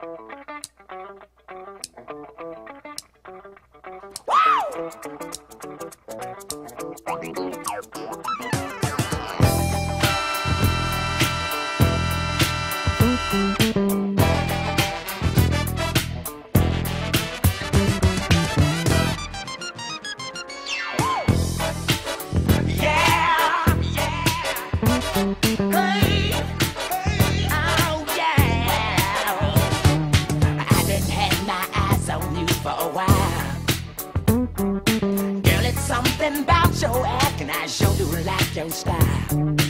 Girl, it's something about your act, and I sure do like your style.